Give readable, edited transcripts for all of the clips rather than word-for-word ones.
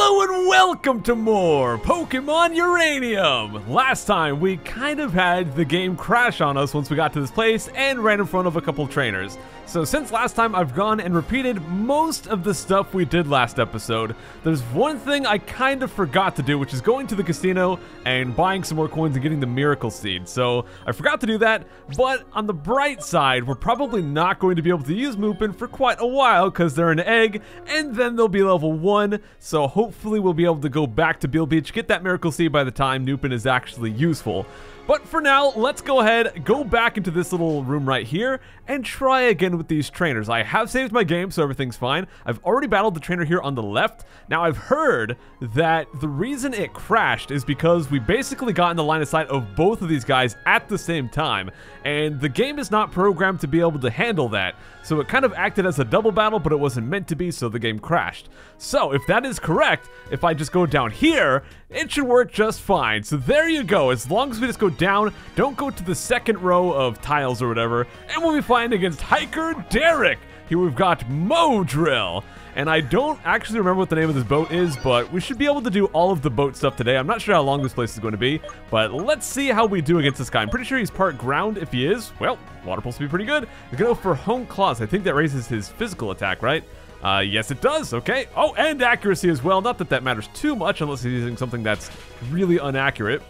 Hello and welcome to more Pokémon Uranium! Last time we kind of had the game crash on us once we got to this place and ran in front of a couple trainers. So since last time I've gone and repeated most of the stuff we did last episode. There's one thing I kind of forgot to do, which is going to the casino and buying some more coins and getting the miracle seed. So I forgot to do that, but on the bright side, we're probably not going to be able to use Moopin for quite a while because they're an egg and then they'll be level 1. So hopefully we'll be able to go back to Beale Beach, get that miracle seed by the time Nupin is actually useful. But for now, let's go ahead, go back into this little room right here, and try again with these trainers. I have saved my game, so everything's fine. I've already battled the trainer here on the left. Now, I've heard that the reason it crashed is because we basically got in the line of sight of both of these guys at the same time, and the game is not programmed to be able to handle that. So it kind of acted as a double battle, but it wasn't meant to be, so the game crashed. So if that is correct, if I just go down here, it should work just fine. So there you go. As long as we just go down, don't go to the second row of tiles or whatever, and we'll be fine against Hiker Derek. Here we've got Modrill. And I don't actually remember what the name of this boat is, but we should be able to do all of the boat stuff today. I'm not sure how long this place is going to be, but let's see how we do against this guy. I'm pretty sure he's part ground. If he is, well, water pulse will be pretty good. We're going to go for Home Claws. I think that raises his physical attack, right? Yes, it does. Okay. Oh, and accuracy as well. Not that that matters too much unless he's using something that's really inaccurate.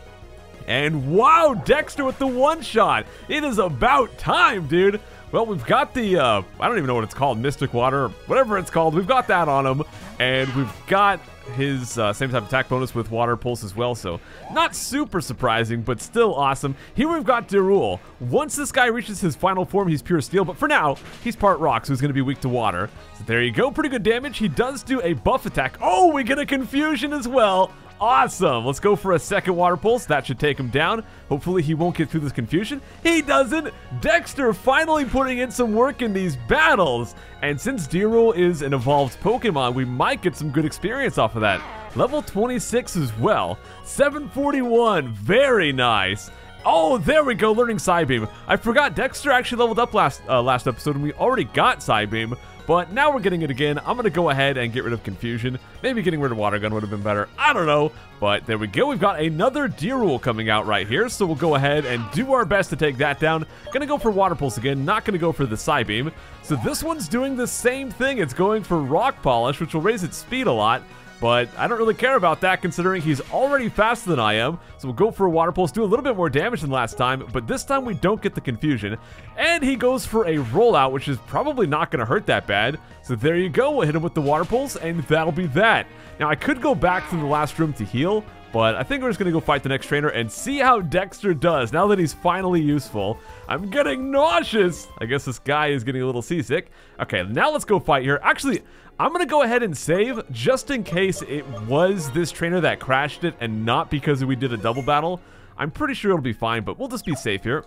And wow, Dexter with the one-shot. It is about time, dude. Well, we've got the, I don't even know what it's called, Mystic Water, whatever it's called. We've got that on him, and we've got his same type of attack bonus with Water Pulse as well, so not super surprising, but still awesome. Here we've got D-Roll. Once this guy reaches his final form, he's pure steel, but for now, he's part rock, so he's going to be weak to water. So there you go, pretty good damage. He does do a buff attack. Oh, we get a confusion as well. Awesome. Let's go for a second Water Pulse. That should take him down. Hopefully he won't get through this confusion. He doesn't. Dexter finally putting in some work in these battles. And since D-Roll is an evolved Pokemon, we might get some good experience off of that. Level 26 as well. 741. Very nice. Oh, there we go. Learning Psybeam. I forgot Dexter actually leveled up last episode, and we already got Psybeam. But now we're getting it again. I'm going to go ahead and get rid of Confusion. Maybe getting rid of Water Gun would have been better. I don't know. But there we go. We've got another D-Roll coming out right here. So we'll go ahead and do our best to take that down. Going to go for Water Pulse again. Not going to go for the Psybeam. So this one's doing the same thing. It's going for Rock Polish, which will raise its speed a lot. But I don't really care about that considering he's already faster than I am. So we'll go for a Water Pulse, do a little bit more damage than last time, but this time we don't get the confusion. And he goes for a rollout, which is probably not going to hurt that bad. So there you go, we'll hit him with the Water Pulse, and that'll be that. Now I could go back to the last room to heal, but I think we're just going to go fight the next trainer and see how Dexter does now that he's finally useful. I'm getting nauseous. I guess this guy is getting a little seasick. Okay, now let's go fight here. Actually, I'm going to go ahead and save just in case it was this trainer that crashed it and not because we did a double battle. I'm pretty sure it'll be fine, but we'll just be safe here.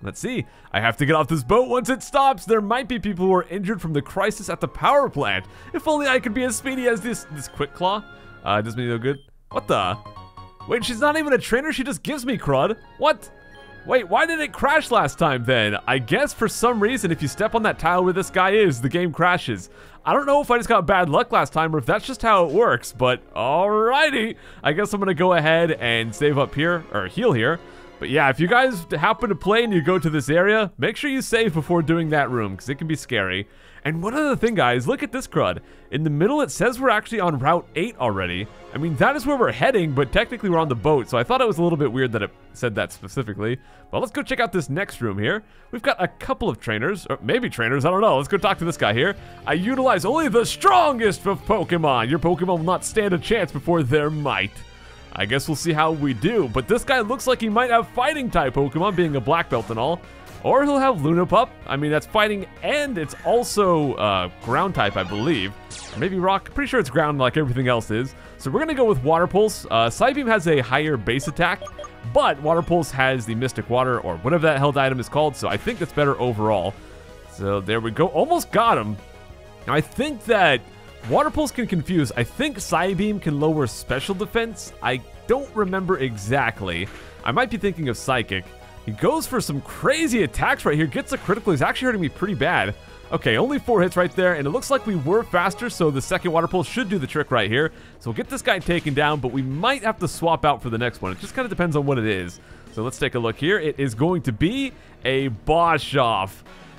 Let's see. I have to get off this boat once it stops. There might be people who are injured from the crisis at the power plant. If only I could be as speedy as this Quick Claw. Doesn't mean no good. What the? Wait, she's not even a trainer. She just gives me crud. What? Wait, why did it crash last time then? I guess for some reason, if you step on that tile where this guy is, the game crashes. I don't know if I just got bad luck last time or if that's just how it works, but alrighty. I guess I'm going to go ahead and save up here, or heal here. But yeah, if you guys happen to play and you go to this area, make sure you save before doing that room, because it can be scary. And one other thing, guys, look at this crud. In the middle, it says we're actually on Route 8 already. I mean, that is where we're heading, but technically we're on the boat, so I thought it was a little bit weird that it said that specifically. But let's go check out this next room here. We've got a couple of trainers, or maybe trainers, I don't know. Let's go talk to this guy here. I utilize only the strongest of Pokemon. Your Pokemon will not stand a chance before their might. I guess we'll see how we do, but this guy looks like he might have fighting-type Pokemon, being a black belt and all. Or he'll have Lunapup. I mean, that's fighting, and it's also ground-type, I believe. Maybe rock. Pretty sure it's ground like everything else is. So we're going to go with Water Pulse. Psybeam has a higher base attack, but Water Pulse has the Mystic Water, or whatever that held item is called, so I think that's better overall. So there we go. Almost got him. Now, I think that Water Pulse can confuse. I think Psybeam can lower special defense. I don't remember exactly. I might be thinking of Psychic. He goes for some crazy attacks right here. Gets a critical. He's actually hurting me pretty bad. Okay, only 4 hits right there, and it looks like we were faster, so the second water pulse should do the trick right here. So we'll get this guy taken down, but we might have to swap out for the next one. It just kind of depends on what it is. So let's take a look here. It is going to be a Boshoff.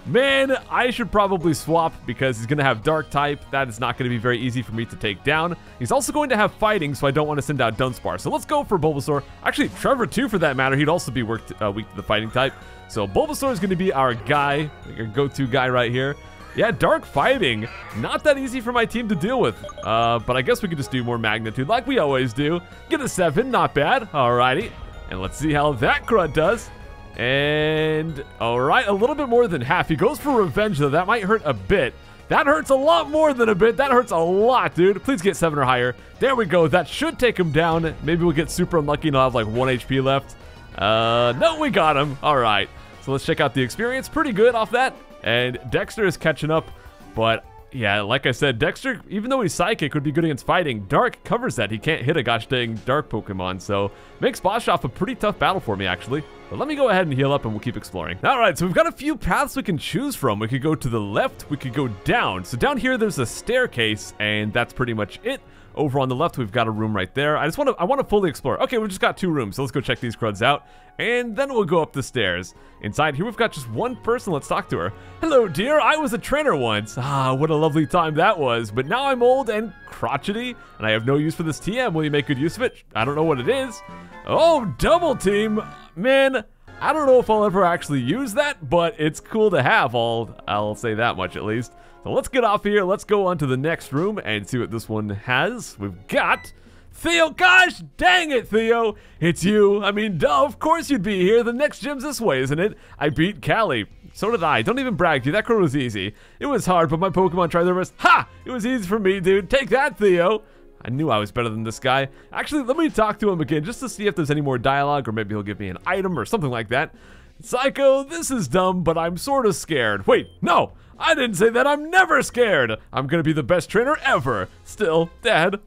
Man, I should probably swap because he's going to have Dark type. That is not going to be very easy for me to take down. He's also going to have Fighting, so I don't want to send out Dunsparce. So let's go for Bulbasaur. Actually, Trevor too, for that matter. He'd also be weak to the Fighting type. So Bulbasaur is going to be our guy, our go-to guy right here. Yeah, Dark Fighting. Not that easy for my team to deal with. But I guess we could just do more Magnitude like we always do. Get a 7, not bad. Alrighty. And let's see how that Grunt does. And, alright, a little bit more than half. He goes for Revenge, though. That might hurt a bit. That hurts a lot more than a bit. That hurts a lot, dude. Please get 7 or higher. There we go. That should take him down. Maybe we'll get super unlucky and I'll have, like, 1 HP left. No, we got him. Alright. So let's check out the experience. Pretty good off that. And Dexter is catching up. But, yeah, like I said, Dexter, even though he's Psychic, would be good against Fighting. Dark covers that. He can't hit a gosh dang Dark Pokemon. So, makes Boshoff a pretty tough battle for me, actually. But let me go ahead and heal up and we'll keep exploring. Alright, so we've got a few paths we can choose from. We could go to the left, we could go down. So down here there's a staircase and that's pretty much it. Over on the left we've got a room right there. I want to fully explore. Okay, we've just got 2 rooms, so let's go check these cruds out. And then we'll go up the stairs. Inside here we've got just 1 person, let's talk to her. Hello dear, I was a trainer once. Ah, what a lovely time that was. But now I'm old and crotchety and I have no use for this TM. Will you make good use of it? I don't know what it is. Oh, double team. Man, I don't know if I'll ever actually use that, but it's cool to have, I'll say that much at least. So let's get off here, let's go on to the next room and see what this one has. We've got Theo, gosh dang it Theo, it's you. I mean, duh, of course you'd be here, the next gym's this way, isn't it? I beat Kali, so did I, don't even brag to you, that code was easy. It was hard, but my Pokemon tried their best. Ha, it was easy for me dude, take that Theo. I knew I was better than this guy. Actually, let me talk to him again just to see if there's any more dialogue or maybe he'll give me an item or something like that. Psycho, this is dumb, but I'm sort of scared. Wait, no, I didn't say that. I'm never scared. I'm going to be the best trainer ever. Still, Dad,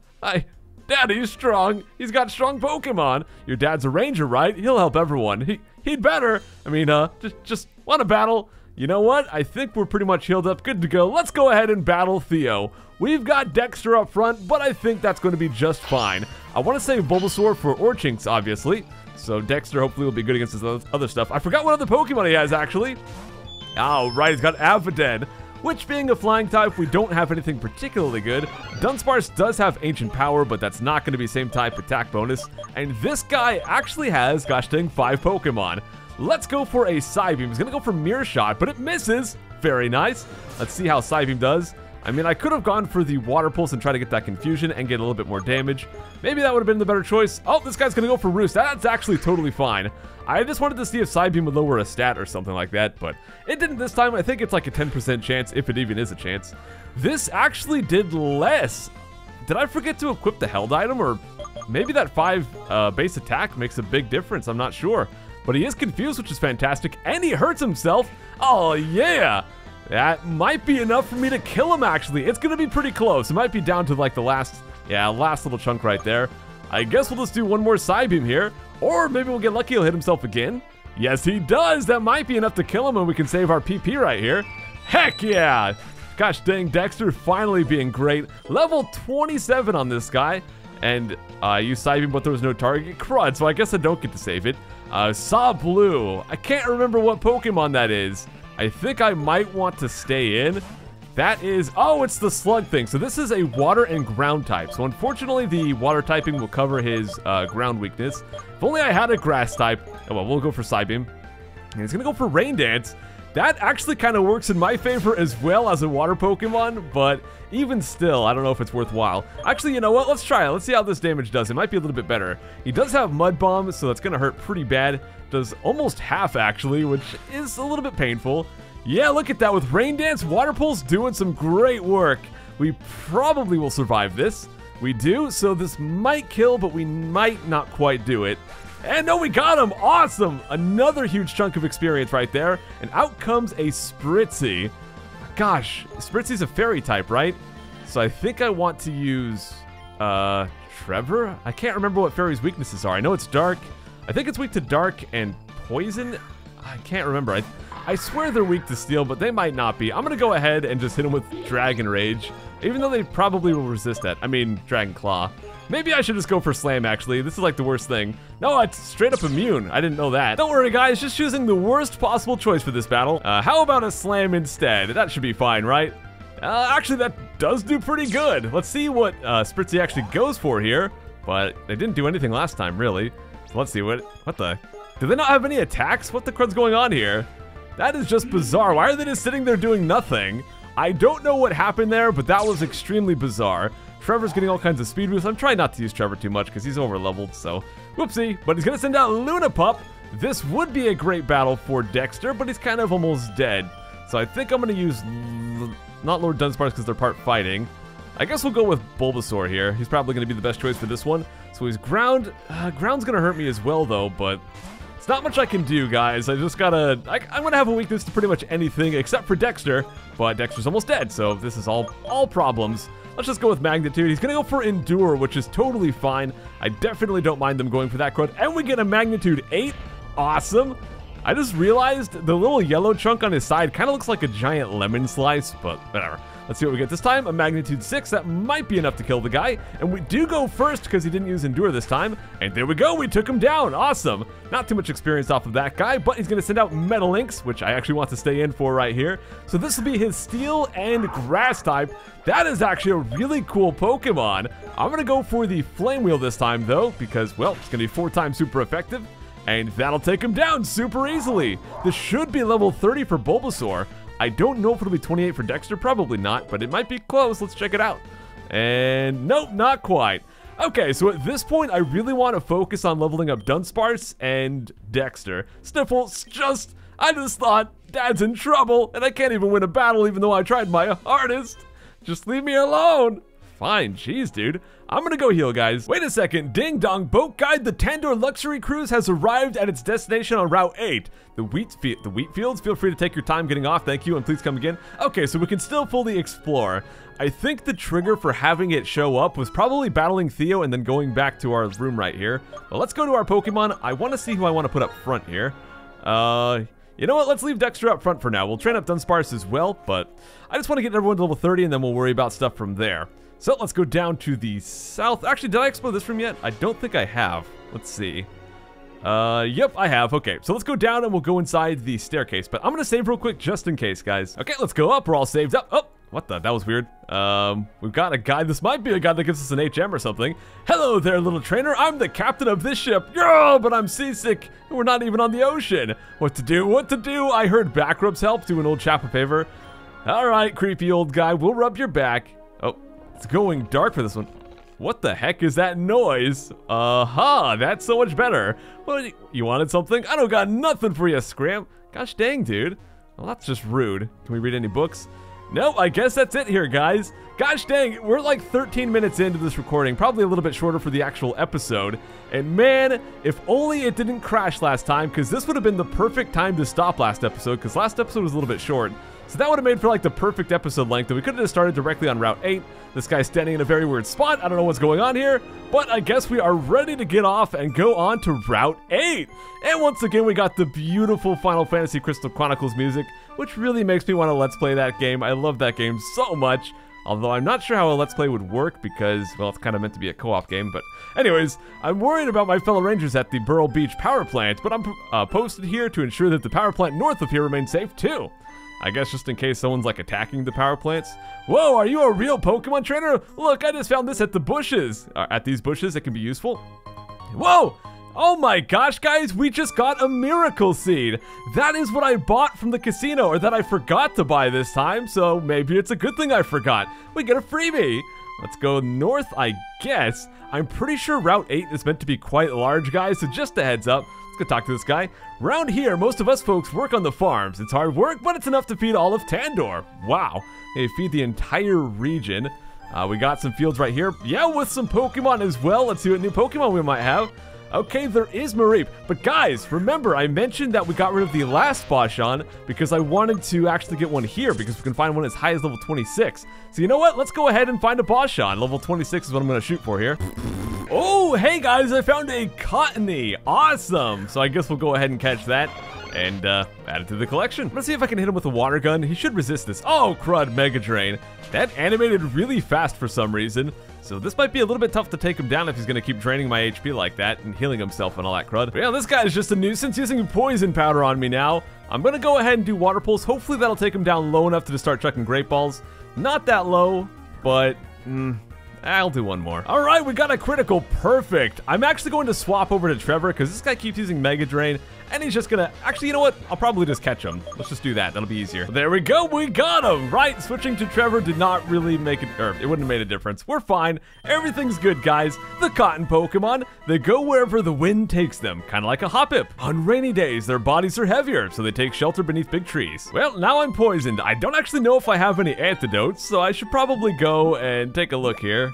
Daddy's strong. He's got strong Pokemon. Your dad's a ranger, right? He'll help everyone. He'd better. I mean, just want to battle. You know what? I think we're pretty much healed up. Good to go. Let's go ahead and battle Theo. We've got Dexter up front, but I think that's going to be just fine. I want to save Bulbasaur for Orchynx, obviously. So Dexter hopefully will be good against his other stuff. I forgot what other Pokemon he has, actually. Oh, right. He's got Aviden, which being a flying type, we don't have anything particularly good. Dunsparce does have Ancient Power, but that's not going to be same type attack bonus. And this guy actually has, gosh dang, 5 Pokemon. Let's go for a Psybeam. He's going to go for Mirror Shot, but it misses. Very nice. Let's see how Psybeam does. I mean, I could have gone for the Water Pulse and try to get that Confusion and get a little bit more damage. Maybe that would have been the better choice. Oh, this guy's going to go for Roost. That's actually totally fine. I just wanted to see if Psybeam would lower a stat or something like that, but it didn't this time. I think it's like a 10% chance, if it even is a chance. This actually did less. Did I forget to equip the held item? Or maybe that 5 base attack makes a big difference. I'm not sure. But he is confused, which is fantastic, and he hurts himself. Oh, yeah. That might be enough for me to kill him, actually. It's going to be pretty close. It might be down to, like, the last little chunk right there. I guess we'll just do one more Psybeam here, or maybe we'll get lucky he'll hit himself again. Yes, he does. That might be enough to kill him, and we can save our PP right here. Heck yeah. Gosh dang, Dexter finally being great. Level 27 on this guy. And I used Psybeam, but there was no target. Crud, so I guess I don't get to save it. Sablu. I can't remember what Pokemon that is. I think I might want to stay in. That is... Oh, it's the Slug thing. So this is a Water and Ground type. So unfortunately, the Water typing will cover his Ground weakness. If only I had a Grass type. Oh, well, we'll go for Psybeam. And it's going to go for Rain Dance. That actually kind of works in my favor as well as a Water Pokemon, but even still, I don't know if it's worthwhile. Actually, you know what? Let's try it. Let's see how this damage does. It might be a little bit better. He does have Mud Bomb, so that's going to hurt pretty bad. Does almost half, actually, which is a little bit painful. Yeah, look at that. With Rain Dance, Water Pulse doing some great work. We probably will survive this. We do, so this might kill, but we might not quite do it. And no, we got him! Awesome! Another huge chunk of experience right there. And out comes a Spritzy. Gosh, Spritzy's a fairy type, right? So I think I want to use Trevor? I can't remember what fairy's weaknesses are. I know it's dark. I think it's weak to dark and poison. I can't remember. I swear they're weak to steel, but they might not be. I'm going to go ahead and just hit them with Dragon Rage, even though they probably will resist that. I mean, Dragon Claw. Maybe I should just go for Slam, actually. This is like the worst thing. No, it's straight up immune. I didn't know that. Don't worry, guys. Just choosing the worst possible choice for this battle. How about a Slam instead? That should be fine, right? Actually, that does do pretty good. Let's see what Spritzy actually goes for here. But they didn't do anything last time, really. So let's see what the... Do they not have any attacks? What the crud's going on here? That is just bizarre. Why are they just sitting there doing nothing? I don't know what happened there, but that was extremely bizarre. Trevor's getting all kinds of speed boosts. I'm trying not to use Trevor too much because he's over-leveled, so whoopsie. But he's going to send out Lunapup. This would be a great battle for Dexter, but he's kind of almost dead. So I think I'm going to use... Not Lord Dunsparce because they're part fighting. I guess we'll go with Bulbasaur here. He's probably going to be the best choice for this one. So he's Ground. Ground's going to hurt me as well, though, but it's not much I can do, guys. I just got to... I'm going to have a weakness to pretty much anything except for Dexter, but Dexter's almost dead, so this is all problems. Let's just go with Magnitude. He's going to go for Endure, which is totally fine. I definitely don't mind them going for that card. And we get a Magnitude 8. Awesome. I just realized the little yellow chunk on his side kind of looks like a giant lemon slice, but whatever. Let's see what we get this time. A Magnitude 6. That might be enough to kill the guy. And we do go first because he didn't use Endure this time. And there we go. We took him down. Awesome. Not too much experience off of that guy, but he's going to send out Metalynx, which I actually want to stay in for right here. So this will be his Steel and Grass type. That is actually a really cool Pokemon. I'm going to go for the Flame Wheel this time, though, because, well, it's going to be 4 times super effective. And that'll take him down super easily. This should be level 30 for Bulbasaur. I don't know if it'll be 28 for Dexter. Probably not, but it might be close. Let's check it out. And nope, not quite. Okay, so at this point, I really want to focus on leveling up Dunsparce and Dexter. Sniffle's just... I just thought, Dad's in trouble, and I can't even win a battle even though I tried my hardest. Just leave me alone. Fine, jeez, dude. I'm gonna go heal, guys. Wait a second. Ding dong, boat guide. The Tandor Luxury Cruise has arrived at its destination on Route 8. The wheat fields. Feel free to take your time getting off. Thank you, and please come again. Okay, so we can still fully explore. I think the trigger for having it show up was probably battling Theo and then going back to our room right here. But let's go to our Pokemon. I want to see who I want to put up front here. You know what, let's leave Dexter up front for now. We'll train up Dunsparce as well, but I just want to get everyone to level 30 and then we'll worry about stuff from there. So let's go down to the south. Actually, did I explore this room yet? I don't think I have. Let's see. Yep, I have. Okay, so let's go down and we'll go inside the staircase. But I'm going to save real quick just in case, guys. Okay, let's go up. We're all saved up. Oh, what the? That was weird. We've got a guy. This might be a guy that gives us an HM or something. Hello there, little trainer. I'm the captain of this ship. Yo, but I'm seasick. We're not even on the ocean. What to do? What to do? I heard back rubs help. Do an old chap a favor. All right, creepy old guy. We'll rub your back. Oh. It's going dark for this one. What the heck is that noise? Aha, that's so much better. What, you wanted something? I don't got nothing for you, Scram. Gosh dang, dude. Well, that's just rude. Can we read any books? No, I guess that's it here, guys. Gosh dang, we're like 13 minutes into this recording, probably a little bit shorter for the actual episode. And man, if only it didn't crash last time, because this would have been the perfect time to stop last episode, because last episode was a little bit short. So that would have made for like the perfect episode length, and we could have just started directly on Route 8. This guy's standing in a very weird spot. I don't know what's going on here, but I guess we are ready to get off and go on to Route 8. And once again, we got the beautiful Final Fantasy Crystal Chronicles music, which really makes me want to Let's Play that game. I love that game so much. Although I'm not sure how a Let's Play would work because, well, it's kind of meant to be a co-op game. But anyways, I'm worried about my fellow rangers at the Burole Beach power plant, but I'm posted here to ensure that the power plant north of here remains safe too. I guess just in case someone's like attacking the power plants. Whoa, are you a real Pokemon trainer? Look, I just found this at the bushes. At these bushes, it can be useful. Whoa! Oh my gosh, guys, we just got a miracle seed. That is what I bought from the casino, or that I forgot to buy this time, so maybe it's a good thing I forgot. We get a freebie. Let's go north, I guess. I'm pretty sure Route 8 is meant to be quite large, guys, so just a heads up. Go talk to this guy. Round here, most of us folks work on the farms. It's hard work, but it's enough to feed all of Tandor. Wow. They feed the entire region. We got some fields right here. Yeah, with some Pokemon as well. Let's see what new Pokemon we might have. Okay, there is Mareep. But guys, remember, I mentioned that we got rid of the last Bashan because I wanted to actually get one here because we can find one as high as level 26. So you know what? Let's go ahead and find a Bashan. Level 26 is what I'm going to shoot for here. Oh, hey guys, I found a Cottony. Awesome. So I guess we'll go ahead and catch that. and add it to the collection. I'm gonna see if I can hit him with a water gun. He should resist this. Oh, crud, Mega Drain. That animated really fast for some reason. So this might be a little bit tough to take him down if he's gonna keep draining my HP like that and healing himself and all that crud. But yeah, this guy is just a nuisance using poison powder on me now. I'm gonna go ahead and do Water Pulse. Hopefully that'll take him down low enough to just start chucking Great Balls. Not that low, but I'll do one more. All right, we got a critical. Perfect. I'm actually going to swap over to Trevor because this guy keeps using Mega Drain, and he's just gonna... Actually, you know what? I'll probably just catch him. Let's just do that. That'll be easier. There we go. We got him. Right, switching to Trevor did not really make it... Or it wouldn't have made a difference. We're fine. Everything's good, guys. The cotton Pokemon, they go wherever the wind takes them, kind of like a Hoppip. On rainy days, their bodies are heavier, so they take shelter beneath big trees. Well, now I'm poisoned. I don't actually know if I have any antidotes, so I should probably go and take a look here.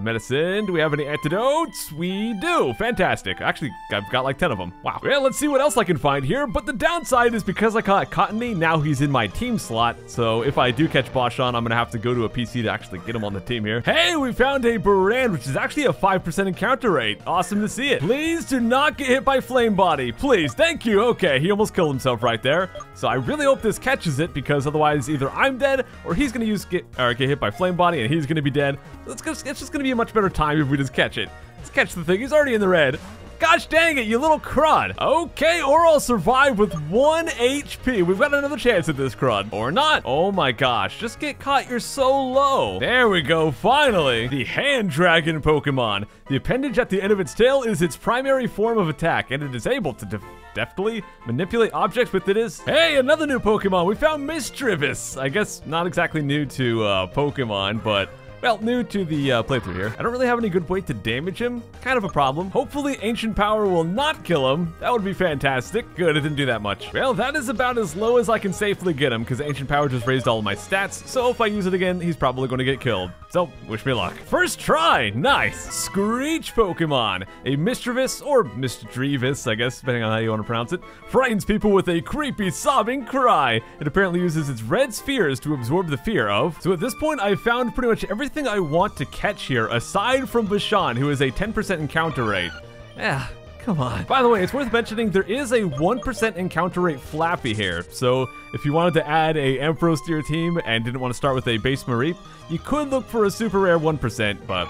Medicine. Do we have any antidotes? We do. Fantastic. Actually, I've got like 10 of them. Wow. Well, let's see what else I can find here, but the downside is because I caught Cottony, now he's in my team slot, so if I do catch Bashan, I'm gonna have to go to a PC to actually get him on the team here. Hey, we found a Baran, which is actually a 5% encounter rate. Awesome to see it. Please do not get hit by Flame Body. Please. Thank you. Okay, he almost killed himself right there, so I really hope this catches it, because otherwise either I'm dead, or he's gonna get hit by Flame Body, and he's gonna be dead. It's just gonna be a much better time if we just catch it. Let's catch the thing. He's already in the red. Gosh dang it, you little crud. Okay, or I'll survive with 1 HP. We've got another chance at this crud. Or not. Oh my gosh, just get caught. You're so low. There we go, finally. The Hand Dragon Pokemon. The appendage at the end of its tail is its primary form of attack, and it is able to deftly manipulate objects with it is... Hey, another new Pokemon. We found Misdreavus. I guess not exactly new to Pokemon, but... Well, new to the playthrough here. I don't really have any good way to damage him. Kind of a problem. Hopefully, Ancient Power will not kill him. That would be fantastic. Good, it didn't do that much. Well, that is about as low as I can safely get him, because Ancient Power just raised all of my stats, so if I use it again, he's probably going to get killed. So, wish me luck. First try! Nice! Screech Pokemon. A Misdreavus, or Misdreavus, I guess, depending on how you want to pronounce it, frightens people with a creepy, sobbing cry. It apparently uses its red spheres to absorb the fear of. So at this point, I've found pretty much everything I want to catch here, aside from Bashan, who is a 10% encounter rate. Yeah, come on. By the way, it's worth mentioning there is a 1% encounter rate Flaffy here, so if you wanted to add a Ampharos to your team and didn't want to start with a base Mareep, you could look for a super rare 1%, but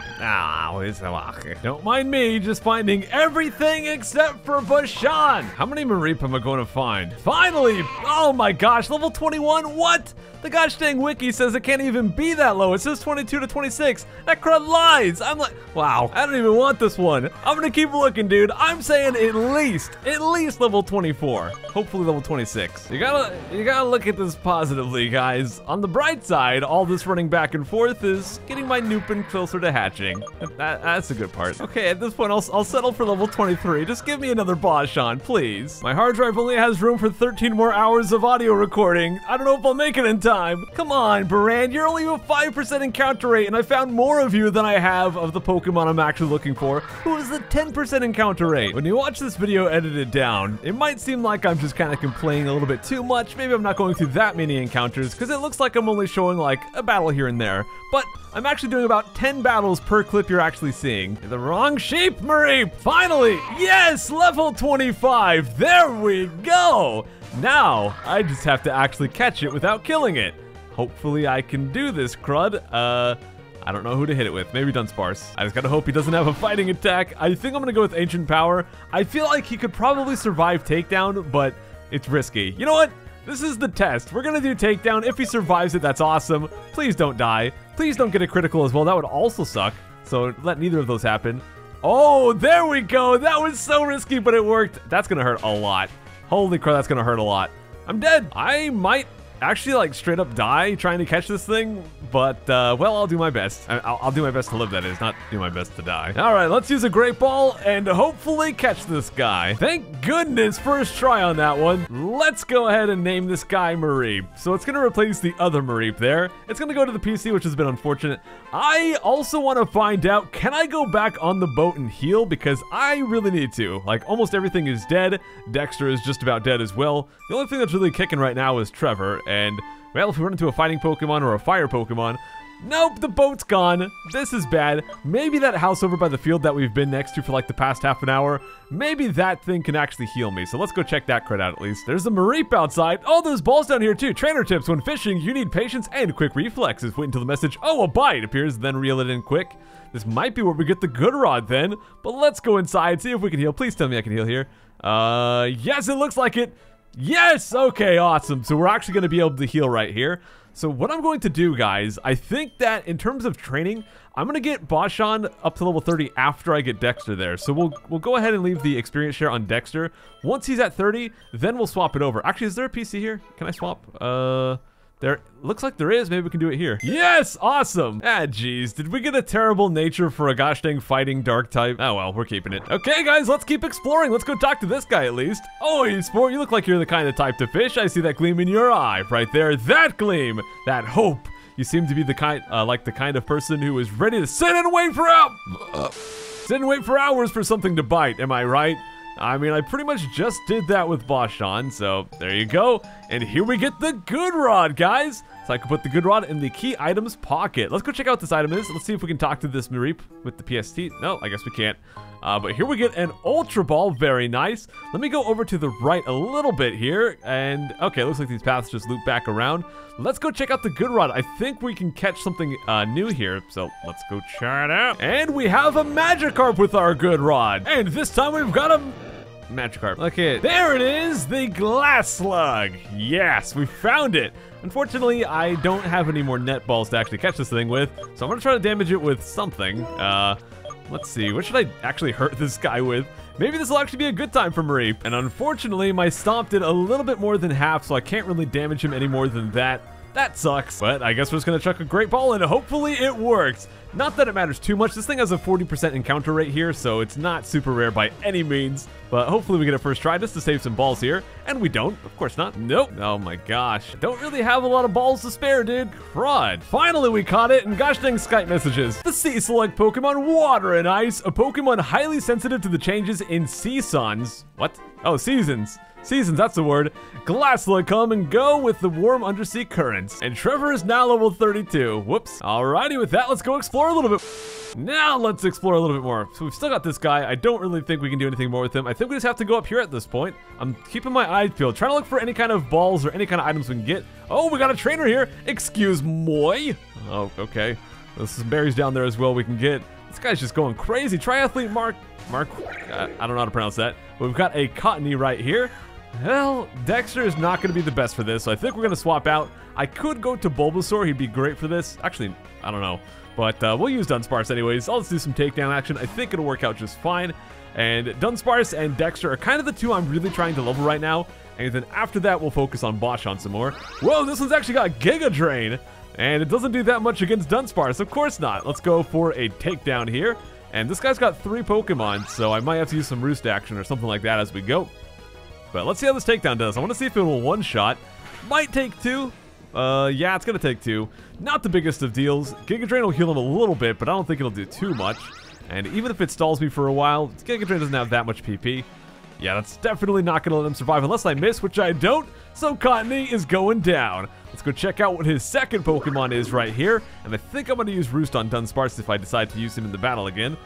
don't mind me just finding everything except for Bashan. How many Mareep am I going to find? Finally! Oh my gosh, level 21, what? The gosh dang wiki says it can't even be that low. It says 22 to 26. That crud lies. I'm like, wow, I don't even want this one. I'm gonna keep looking, dude. I'm saying at least level 24. Hopefully level 26. You gotta look at this positively, guys. On the bright side, all this running back and forth is getting my Nupin closer to hatching. That's a good part. Okay, at this point, I'll settle for level 23. Just give me another Bashan, please. My hard drive only has room for 13 more hours of audio recording. I don't know if I'll make it in time. Come on, Baran, you're only a 5% encounter rate, and I found more of you than I have of the Pokemon I'm actually looking for, who is the 10% encounter rate. When you watch this video edited down, it might seem like I'm just kind of complaining a little bit too much. Maybe I'm not going through that many encounters, because it looks like I'm only showing, like, a battle here and there. But I'm actually doing about 10 battles per clip you're actually seeing. The wrong sheep, Marie! Finally! Yes! Level 25! There we go! Now, I just have to actually catch it without killing it. Hopefully I can do this, crud. I don't know who to hit it with. Maybe Dunsparce. I just gotta hope he doesn't have a fighting attack. I think I'm gonna go with Ancient Power. I feel like he could probably survive Takedown, but it's risky. You know what? This is the test. We're gonna do Takedown. If he survives it, that's awesome. Please don't die. Please don't get a critical as well. That would also suck. So let neither of those happen. Oh, there we go. That was so risky, but it worked. That's gonna hurt a lot. Holy crap, that's gonna hurt a lot. I'm dead. I might actually like straight up die trying to catch this thing, but well, I'll do my best. I'll do my best to live, that is, not do my best to die. All right, let's use a Great Ball and hopefully catch this guy. Thank goodness, first try on that one. Let's go ahead and name this guy Mareep. So it's gonna replace the other Mareep there. It's gonna go to the PC, which has been unfortunate. I also wanna find out, can I go back on the boat and heal? Because I really need to. Like, almost everything is dead. Dexter is just about dead as well. The only thing that's really kicking right now is Trevor. And, well, if we run into a fighting Pokemon or a fire Pokemon, Nope, the boat's gone. This is bad. Maybe that house over by the field that we've been next to for like the past half an hour, maybe that thing can actually heal me. So let's go check that crit out at least. There's the Mareep outside. Oh, there's balls down here too. Trainer tips: when fishing, you need patience and quick reflexes. Wait until the message, oh, a bite appears, then reel it in quick. This might be where we get the good rod then, but let's go inside, see if we can heal. Please tell me I can heal here. Yes, it looks like it. Yes, okay, awesome. So we're actually gonna be able to heal right here. So what I'm going to do, guys, I think that in terms of training, I'm going to get Bashan up to level 30 after I get Dexter there. So we'll go ahead and leave the experience share on Dexter. Once he's at 30, then we'll swap it over. Actually, is there a PC here? Can I swap? There looks like there is. Maybe we can do it here. Yes! Awesome! Ah, geez. Did we get a terrible nature for a gosh dang fighting dark type? Oh, well, we're keeping it. Okay, guys, let's keep exploring. Let's go talk to this guy at least. Oh, you sport, you look like you're the kind of type to fish. I see that gleam in your eye right there. That gleam! That hope! You seem to be the kind, like the kind of person who is ready to sit and wait for hours for something to bite. Am I right? I mean, I pretty much just did that with Bashan, so there you go. And here we get the good rod, guys. So I can put the good rod in the key items pocket. Let's go check out what this item is. Let's see if we can talk to this Mareep with the PST. No, I guess we can't. But here we get an Ultra Ball. Very nice. Let me go over to the right a little bit here. And, okay, looks like these paths just loop back around. Let's go check out the good rod. I think we can catch something new here. So let's go check it out. And we have a Magikarp with our good rod. And this time we've got a Magikarp. Look at it. There it is, the glass slug. Yes, we found it. Unfortunately, I don't have any more net balls to actually catch this thing with, so I'm gonna try to damage it with something. Let's see, what should I actually hurt this guy with? Maybe this will actually be a good time for Mareep. And unfortunately, my stomp did a little bit more than half, so I can't really damage him any more than that. That sucks, but I guess we're just gonna chuck a great ball and hopefully it works. Not that it matters too much. This thing has a 40% encounter rate here, so it's not super rare by any means, but hopefully we get a first try just to save some balls here. And we don't, of course not. Nope. Oh my gosh. Don't really have a lot of balls to spare, dude. Crud. Finally, we caught it, and gosh dang Skype messages. The Sea Select Pokemon Water and Ice, a Pokemon highly sensitive to the changes in seasons. What? Oh, seasons. Seasons, that's the word. Glassla come and go with the warm undersea currents. And Trevor is now level 32. Whoops. Alrighty, with that, let's go explore a little bit. Now let's explore a little bit more. So we've still got this guy. I don't really think we can do anything more with him. I think we just have to go up here at this point. I'm keeping my eyes peeled, trying to look for any kind of balls or any kind of items we can get. Oh, we got a trainer here. Excuse moi. Oh, okay. There's some berries down there as well we can get. This guy's just going crazy. Triathlete Mark, I don't know how to pronounce that. But we've got a Cottony right here. Well, Dexter is not going to be the best for this, so I think we're going to swap out. I could go to Bulbasaur. He'd be great for this. Actually, I don't know. But we'll use Dunsparce anyways. I'll just do some takedown action. I think it'll work out just fine. And Dunsparce and Dexter are kind of the two I'm really trying to level right now. And then after that, we'll focus on Bashan some more. Whoa, this one's actually got Giga Drain. And it doesn't do that much against Dunsparce. Of course not. Let's go for a takedown here. And this guy's got three Pokemon, so I might have to use some Roost action or something like that as we go. But let's see how this takedown does. I want to see if it will one-shot. Might take two. Yeah, it's going to take two. Not the biggest of deals. Giga Drain will heal him a little bit, but I don't think it'll do too much. And even if it stalls me for a while, Giga Drain doesn't have that much PP. Yeah, that's definitely not going to let him survive unless I miss, which I don't. So Cottony is going down. Let's go check out what his second Pokemon is right here. And I think I'm going to use Roost on Dunsparce if I decide to use him in the battle again.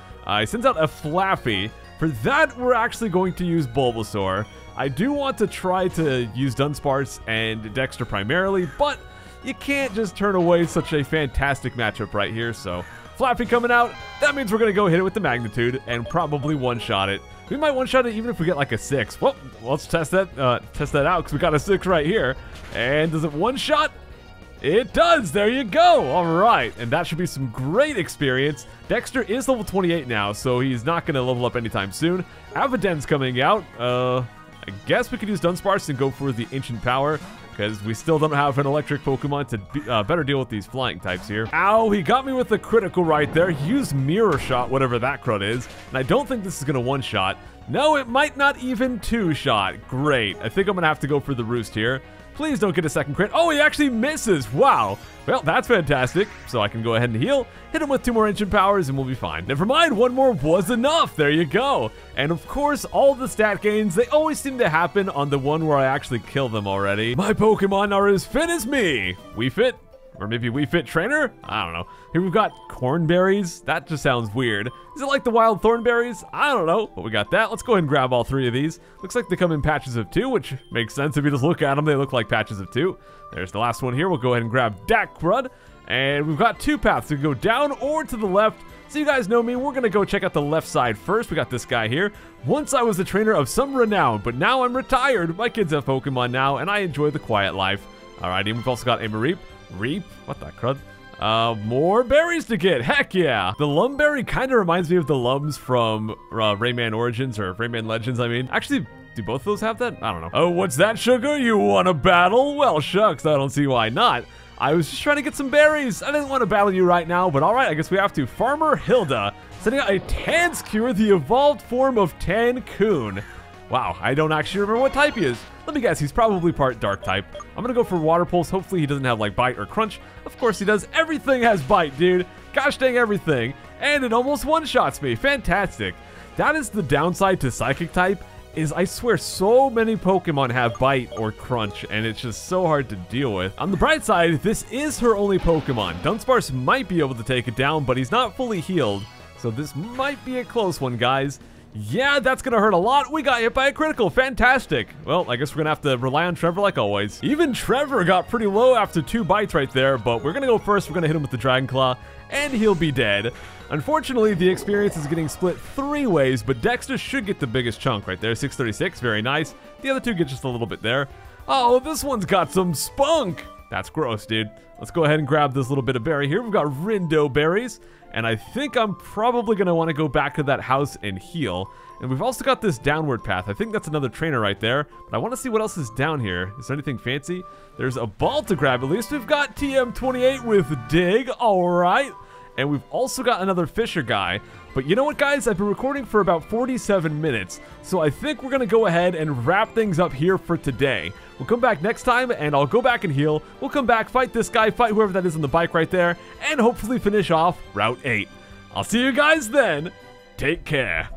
He sends out a Flaffy. For that, we're actually going to use Bulbasaur. I do want to try to use Dunsparce and Dexter primarily, but you can't just turn away such a fantastic matchup right here, so Flaffy coming out, that means we're going to go hit it with the Magnitude and probably one-shot it. We might one-shot it even if we get like a 6. Well, let's test that out because we got a 6 right here. And does it one-shot? It does! There you go! Alright, and that should be some great experience. Dexter is level 28 now, so he's not going to level up anytime soon. Aviden's coming out. I guess we could use Dunsparce and go for the Ancient Power, because we still don't have an electric Pokemon to better deal with these flying types here. Ow, he got me with the critical right there. He used Mirror Shot, whatever that crud is, and I don't think this is going to one-shot. No, it might not even two-shot. Great. I think I'm going to have to go for the Roost here. Please don't get a second crit. Oh, he actually misses. Wow. Well, that's fantastic. So I can go ahead and heal, hit him with two more Ancient Powers, and we'll be fine. Never mind, one more was enough. There you go. And of course, all the stat gains, they always seem to happen on the one where I actually kill them already. My Pokemon are as fit as me. We fit. Or maybe Wii Fit Trainer? I don't know. Here we've got Cornn Berries. That just sounds weird. Is it like the Wild Thornberries? I don't know, but we got that. Let's go ahead and grab all three of these. Looks like they come in patches of two, which makes sense if you just look at them. They look like patches of two. There's the last one here. We'll go ahead and grab Dak Rudd. And we've got two paths. We can go down or to the left. So you guys know me, we're gonna go check out the left side first. We got this guy here. Once I was the trainer of some renown, but now I'm retired. My kids have Pokemon now, and I enjoy the quiet life. Alrighty, we've also got a Mareep. Reep? What the crud? More berries to get. Heck yeah! The Lumberry kind of reminds me of the Lums from Rayman Origins, or Rayman Legends, I mean. Actually, do both of those have that? I don't know. Oh, what's that, sugar? You want a battle? Well, shucks, I don't see why not. I was just trying to get some berries. I didn't want to battle you right now, but all right, I guess we have to. Farmer Hilda sending out a Tanscure, the evolved form of Tancoon. Wow, I don't actually remember what type he is. Let me guess, he's probably part dark type. I'm gonna go for Water Pulse. Hopefully he doesn't have like bite or crunch. Of course he does. Everything has bite, dude. Gosh dang everything. And it almost one-shots me. Fantastic. That is the downside to psychic type. Is I swear so many Pokemon have bite or crunch, and it's just so hard to deal with. On the bright side, this is her only Pokemon. Dunsparce might be able to take it down, but he's not fully healed, so this might be a close one, guys. Yeah, that's gonna hurt a lot. We got hit by a critical. Fantastic. Well, I guess we're gonna have to rely on Trevor like always. Even Trevor got pretty low after two bites right there, but we're gonna go first. We're gonna hit him with the Dragon Claw, and he'll be dead. Unfortunately, the experience is getting split three ways, but Dexter should get the biggest chunk right there. 636, very nice. The other two get just a little bit there. Oh, this one's got some spunk. That's gross, dude. Let's go ahead and grab this little bit of berry here. We've got Rindo berries, and I think I'm probably going to want to go back to that house and heal. And we've also got this downward path. I think that's another trainer right there, but I want to see what else is down here. Is there anything fancy? There's a ball to grab. At least we've got TM28 with Dig. All right. And we've also got another Fisher guy. But you know what, guys? I've been recording for about 47 minutes, so I think we're going to go ahead and wrap things up here for today. We'll come back next time, and I'll go back and heal. We'll come back, fight this guy, fight whoever that is on the bike right there, and hopefully finish off Route 8. I'll see you guys then. Take care.